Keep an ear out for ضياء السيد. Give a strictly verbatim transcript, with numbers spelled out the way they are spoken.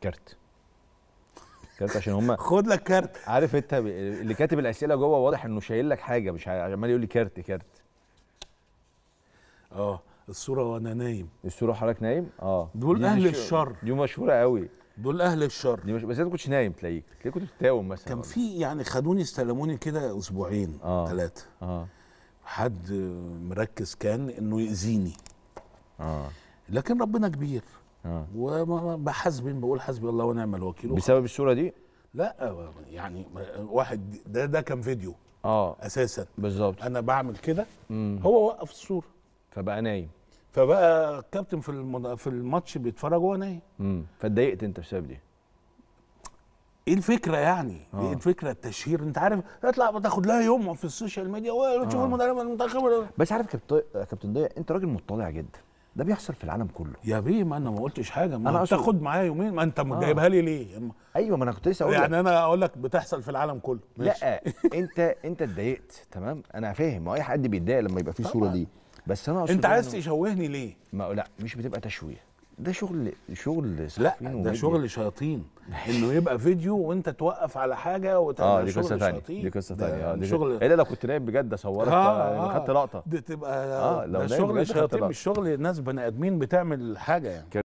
كارت كارت عشان هم خد لك كارت. عارف انت اللي كاتب الاسئله جوه واضح انه شايل لك حاجه، مش عمال يقول لي كارت كارت. اه الصوره وانا نايم، الصوره حضرتك نايم. اه دول اهل الشر، دي مشهوره قوي، دول اهل الشر دي مش... بس انت ما كنتش نايم، تلاقيك تلاقيك كنت بتتاوم مثلا. كان في يعني خدوني استلموني كده اسبوعين ثلاثه. آه. اه حد مركز كان انه يأذيني. اه لكن ربنا كبير. اه وبحسب بقول حسبي الله ونعم الوكيل. بسبب الصوره دي؟ لا يعني واحد ده ده كان فيديو. اه اساسا بالظبط انا بعمل كده، هو وقف الصوره فبقى نايم، فبقى الكابتن في المد... في الماتش بيتفرج وهو نايم. امم فاتضايقت انت بسبب دي؟ ايه الفكره يعني؟ آه. ايه الفكره؟ التشهير انت عارف، اطلع بتاخد لها يوم في السوشيال ميديا وتشوف آه. المدرب المنتخب. بس عارف كابتن كابتن ضياء انت راجل مطلع جدا، ده بيحصل في العالم كله يا بيه. ما انا ما قلتش حاجه، ما انا تاخد معايا يومين، ما انت آه. جايبها لي ليه؟ ايوه ما انا كنت لسه اقول يعني لك. انا اقول لك بتحصل في العالم كله ماشي. لا انت انت اتضايقت تمام، انا فاهم، ما اي حد بيتضايق لما يبقى في صوره دي، بس انا انت عايز تشوهني ليه؟ ما لا مش بتبقى تشويه، ده شغل شغل لا ده شغل شياطين انه يبقى فيديو وانت توقف على حاجه وتعمل. اه دي قصه ثانيه، دي قصه ثانيه. اه دي شغل ايه ده؟ لو كنت نايم بجد اصورك خدت لقطه، دي تبقى اه ده شغل شياطين، مش شغل ناس بني ادمين بتعمل حاجه يعني.